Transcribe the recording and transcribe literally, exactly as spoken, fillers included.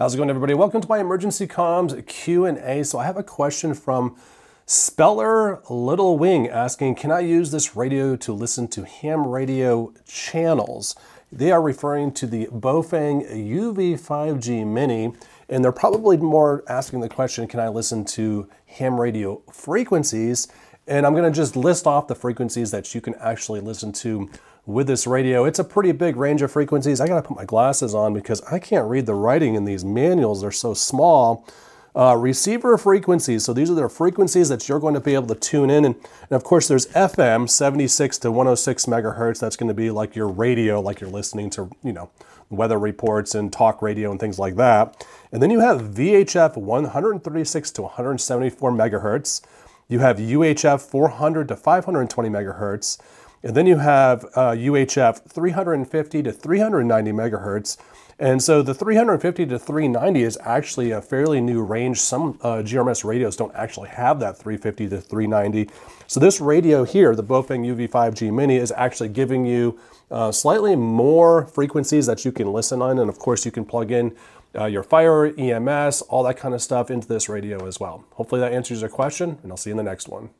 How's it going, everybody? Welcome to my emergency comms Q and A. So I have a question from Speller Little Wing asking, can I use this radio to listen to ham radio channels? They are referring to the Baofeng U V five G Mini, and they're probably more asking the question, can I listen to ham radio frequencies? And I'm gonna just list off the frequencies that you can actually listen to with this radio. It's a pretty big range of frequencies. I gotta put my glasses on because I can't read the writing in these manuals. They're so small. Uh, receiver frequencies. So these are the frequencies that you're going to be able to tune in. And, and of course there's F M, seventy-six to one oh six megahertz. That's gonna be like your radio, like you're listening to, you know, weather reports and talk radio and things like that. And then you have V H F, one thirty-six to one seventy-four megahertz. You have U H F, four hundred to five twenty megahertz. And then you have uh, U H F three fifty to three ninety megahertz. And so the three fifty to three ninety is actually a fairly new range. Some uh, G M R S radios don't actually have that three fifty to three ninety. So this radio here, the Baofeng U V five G Mini, is actually giving you uh, slightly more frequencies that you can listen on. And of course you can plug in uh, your fire, E M S, all that kind of stuff into this radio as well. Hopefully that answers your question, and I'll see you in the next one.